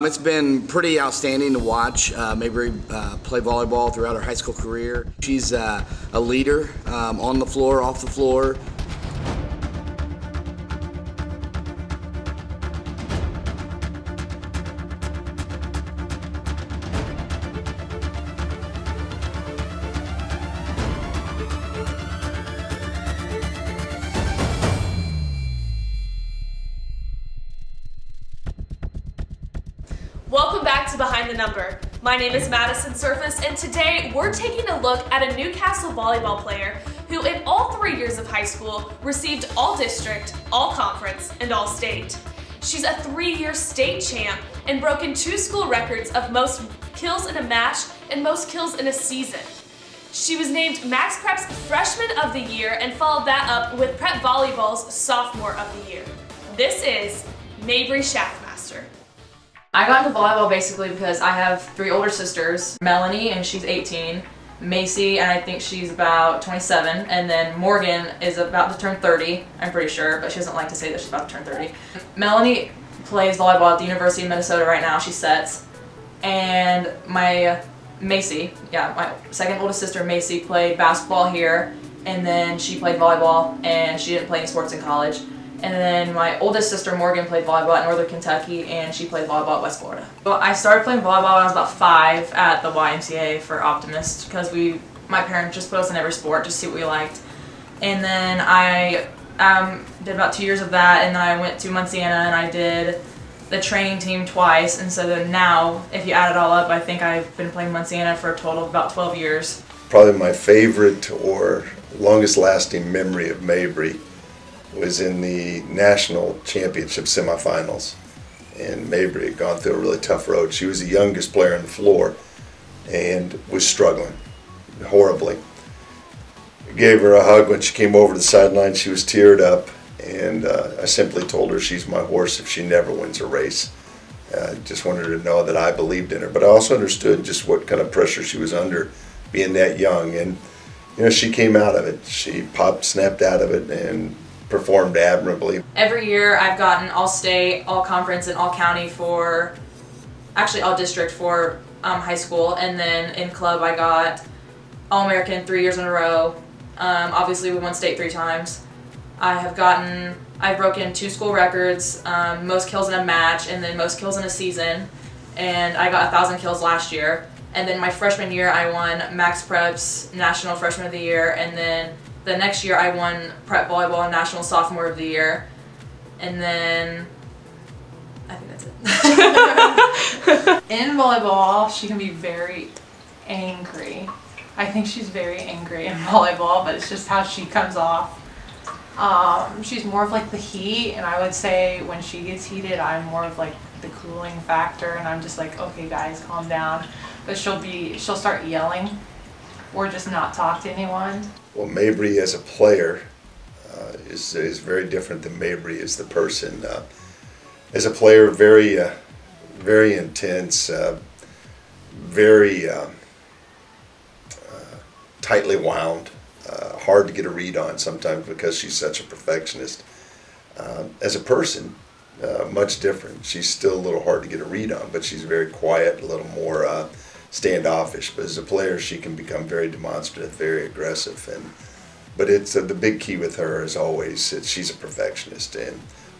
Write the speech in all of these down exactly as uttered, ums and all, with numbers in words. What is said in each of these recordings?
It's been pretty outstanding to watch uh, Mabrey uh, play volleyball throughout her high school career. She's uh, a leader um, on the floor, off the floor. Welcome back to Behind the Number. My name is Madison Surface, and today we're taking a look at a Newcastle volleyball player who in all three years of high school received all district, all conference, and all state. She's a three-year state champ and broken two school records of most kills in a match and most kills in a season. She was named Max Prep's Freshman of the Year and followed that up with Prep Volleyball's Sophomore of the Year. This is Mabrey Shaffmaster. I got into volleyball basically because I have three older sisters, Melanie, and she's eighteen, Macy, and I think she's about twenty-seven, and then Morgan is about to turn thirty, I'm pretty sure, but she doesn't like to say that she's about to turn thirty. Melanie plays volleyball at the University of Minnesota right now, she sets, and my Macy, yeah, my second oldest sister, Macy, played basketball here, and then she played volleyball, and she didn't play any sports in college. And then my oldest sister, Morgan, played volleyball at Northern Kentucky, and she played volleyball at West Florida. Well, I started playing volleyball when I was about five at the Y M C A for Optimist because we, my parents just put us in every sport to see what we liked. And then I um, did about two years of that, and then I went to Munciana and I did the training team twice. And so then now, if you add it all up, I think I've been playing Munciana for a total of about twelve years. Probably my favorite or longest lasting memory of Mabrey was in the national championship semifinals, and Mabrey had gone through a really tough road. She was the youngest player on the floor and was struggling horribly. I gave her a hug when she came over to the sideline. She was teared up, and uh, I simply told her she's my horse if she never wins a race. I just wanted her to know that I believed in her, but I also understood just what kind of pressure she was under being that young, and you know, she came out of it. She popped, snapped out of it, and performed admirably. Every year I've gotten all state, all conference, and all county for, actually all district for um, high school, and then in club I got All American three years in a row. Um, obviously we won state three times. I have gotten, I've broken two school records, um, most kills in a match and then most kills in a season, and I got a thousand kills last year. And then my freshman year I won Max Prep's National Freshman of the Year, and then the next year I won Prep Volleyball National Sophomore of the Year, and then I think that's it. In volleyball, she can be very angry. I think she's very angry in volleyball, but it's just how she comes off. Um, she's more of like the heat, and I would say when she gets heated, I'm more of like the cooling factor, and I'm just like, okay guys, calm down. But she'll be, she'll start yelling or just not talk to anyone. Well, Mabrey as a player uh, is, is very different than Mabrey as the person. Uh, as a player, very, uh, very intense, uh, very uh, uh, tightly wound, uh, hard to get a read on sometimes because she's such a perfectionist. Uh, as a person, uh, much different. She's still a little hard to get a read on, but she's very quiet, a little more uh, standoffish, but as a player she can become very demonstrative, very aggressive, and but it's uh, the big key with her is always that she's a perfectionist and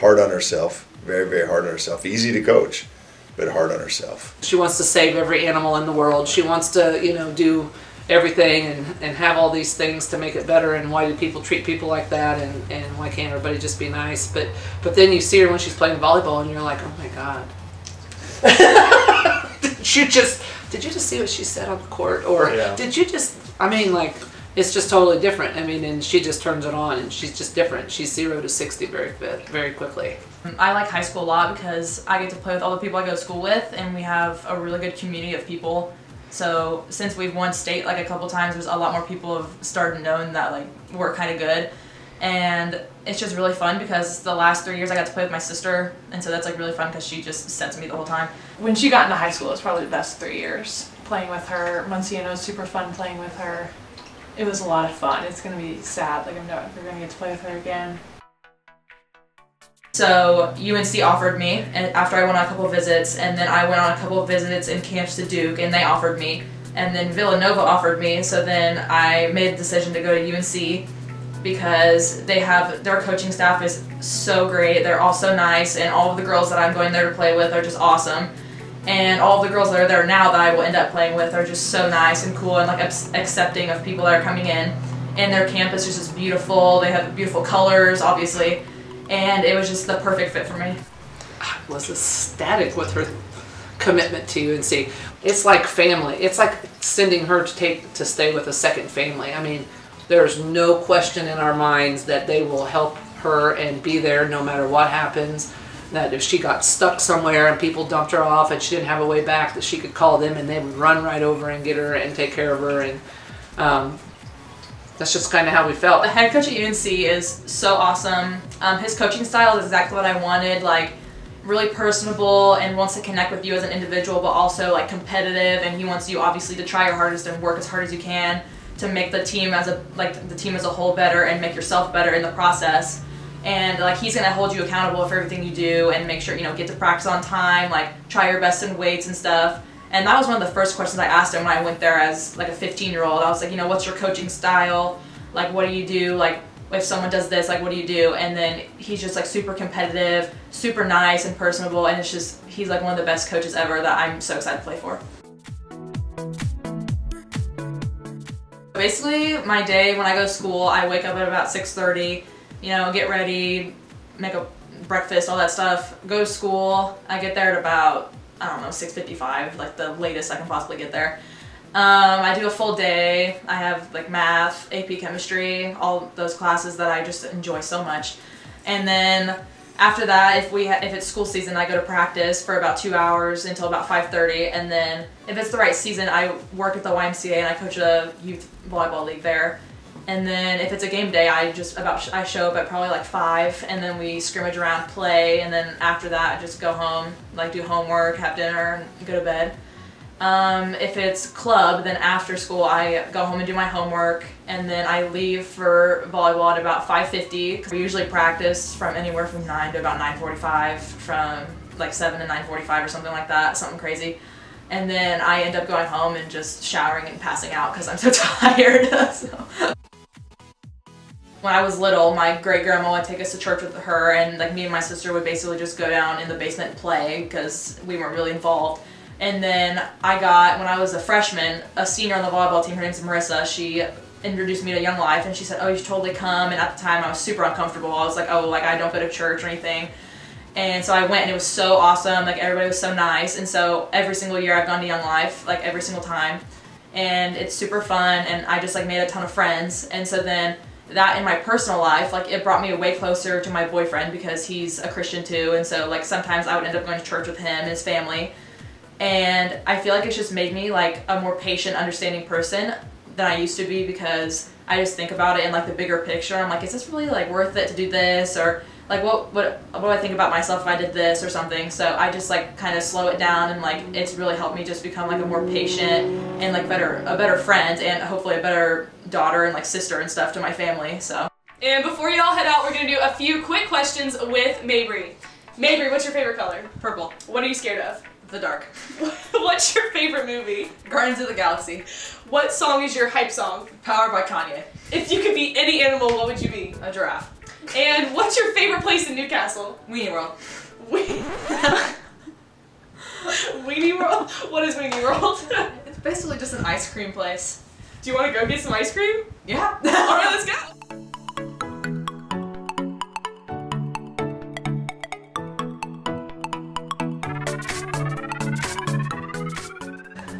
hard on herself, very very hard on herself, easy to coach but hard on herself. She wants to save every animal in the world. She wants to, you know, do everything and, and have all these things to make it better, and why do people treat people like that, and, and why can't everybody just be nice, but but then you see her when she's playing volleyball and you're like, oh my god. She just Did you just see what she said on the court? Or yeah. Did you just, I mean, like, it's just totally different. I mean, and she just turns it on, and she's just different. She's zero to sixty very very quickly. I like high school a lot because I get to play with all the people I go to school with, and we have a really good community of people. So since we've won state like a couple times, there's a lot more people have started knowing that like we're kind of good. And it's just really fun because the last three years I got to play with my sister, and so that's like really fun because she just sets me the whole time. When she got into high school, it was probably the best three years playing with her. Munciana was super fun playing with her. It was a lot of fun. It's going to be sad, like I'm not ever going to get to play with her again. So U N C offered me after I went on a couple of visits, and then I went on a couple of visits and camps to Duke, and they offered me, and then Villanova offered me. So then I made the decision to go to U N C because they have, their coaching staff is so great. They're all so nice, and all of the girls that I'm going there to play with are just awesome. And all the girls that are there now that I will end up playing with are just so nice and cool and like accepting of people that are coming in. And their campus is just beautiful. They have beautiful colors, obviously. And it was just the perfect fit for me. I was ecstatic with her commitment to U N C. It's like family. It's like sending her to take to stay with a second family. I mean, there's no question in our minds that they will help her and be there no matter what happens. That if she got stuck somewhere and people dumped her off and she didn't have a way back, that she could call them and they would run right over and get her and take care of her. And um, that's just kind of how we felt. The head coach at U N C is so awesome. Um, his coaching style is exactly what I wanted, like really personable and wants to connect with you as an individual, but also like competitive, and he wants you obviously to try your hardest and work as hard as you can to make the team as a like the team as a whole better and make yourself better in the process. And like he's gonna hold you accountable for everything you do and make sure, you know, get to practice on time, like try your best in weights and stuff. And that was one of the first questions I asked him when I went there as like a fifteen year old. I was like, you know, what's your coaching style? Like, what do you do? Like, if someone does this, like, what do you do? And then he's just like super competitive, super nice and personable. And it's just, he's like one of the best coaches ever that I'm so excited to play for. Basically my day when I go to school, I wake up at about six thirty, you know, get ready, make a breakfast, all that stuff, go to school. I get there at about, I don't know, six fifty-five, like the latest I can possibly get there. Um, I do a full day. I have like math, A P chemistry, all those classes that I just enjoy so much. And then after that, if we ha if it's school season, I go to practice for about two hours until about five thirty. And then if it's the right season, I work at the Y M C A and I coach a youth volleyball league there. And then if it's a game day, I just about sh I show up at probably like five, and then we scrimmage around, play, and then after that I just go home, like do homework, have dinner, and go to bed. Um, if it's club, then after school I go home and do my homework, and then I leave for volleyball at about five fifty. We usually practice from anywhere from nine to about nine forty-five, from like seven to nine forty-five or something like that, something crazy. And then I end up going home and just showering and passing out because I'm so tired. So. When I was little, my great-grandma would take us to church with her, and like me and my sister would basically just go down in the basement and play because we weren't really involved. And then I got, when I was a freshman, a senior on the volleyball team, her name's Marissa, she introduced me to Young Life, and she said, oh, you should totally come. And at the time I was super uncomfortable. I was like, oh, like I don't go to church or anything. And so I went, and it was so awesome. Like everybody was so nice. And so every single year I've gone to Young Life, like every single time. And it's super fun, and I just like made a ton of friends. And so then that in my personal life, like it brought me way closer to my boyfriend because he's a Christian too, and so like sometimes I would end up going to church with him and his family. And I feel like it's just made me like a more patient, understanding person than I used to be, because I just think about it in like the bigger picture. I'm like, is this really like worth it to do this? Or like what what what do I think about myself if I did this or something? So I just like kind of slow it down, and like it's really helped me just become like a more patient and like better a better friend, and hopefully a better daughter and like sister and stuff to my family. So, and before you all head out, we're gonna do a few quick questions with Mabrey. Mabrey, what's your favorite color? Purple. What are you scared of? The dark. What's your favorite movie? Guardians of the Galaxy. What song is your hype song? Powered by Kanye. If you could be any animal, what would you be? A giraffe. And what's your favorite place in Newcastle? Weenie World. We Weenie World? What is Weenie World? It's basically just an ice cream place. Do you want to go get some ice cream? Yeah. Alright, let's go.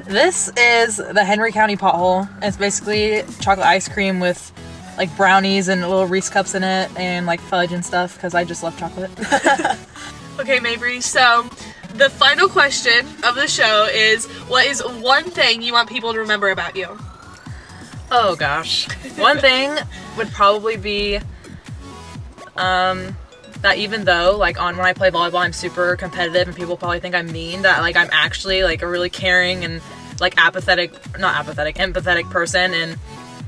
This is the Henry County Pothole. It's basically chocolate ice cream with like brownies and little Reese cups in it, and like fudge and stuff, because I just love chocolate. Okay, Mabrey, so the final question of the show is, what is one thing you want people to remember about you? Oh gosh. One thing would probably be um, that even though like on when I play volleyball I'm super competitive and people probably think I'm mean, that like I'm actually like a really caring and like apathetic, not apathetic, empathetic person, and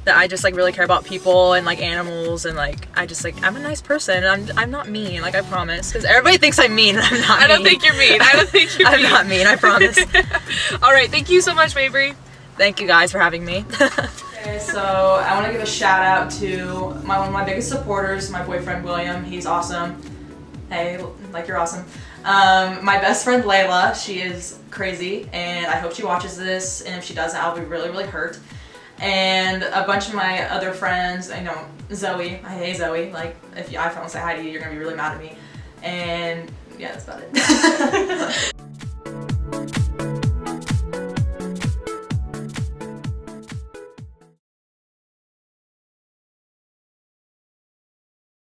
that I just like really care about people and like animals, and like I just like I'm a nice person, and I'm I'm not mean, like I promise, because everybody thinks I'm mean, and I'm not mean. I don't think you're mean. I don't think you're mean. I'm not mean, I promise. All right, thank you so much, Mabrey. Thank you guys for having me. Okay, so I want to give a shout out to my one of my biggest supporters, my boyfriend William. He's awesome. Hey, like you're awesome. Um, my best friend Layla, she is crazy, and I hope she watches this, and if she doesn't, I'll be really, really hurt. And a bunch of my other friends, I know Zoe, I hate Zoe, like if I don't say hi to you, you're gonna be really mad at me. And yeah, that's about it.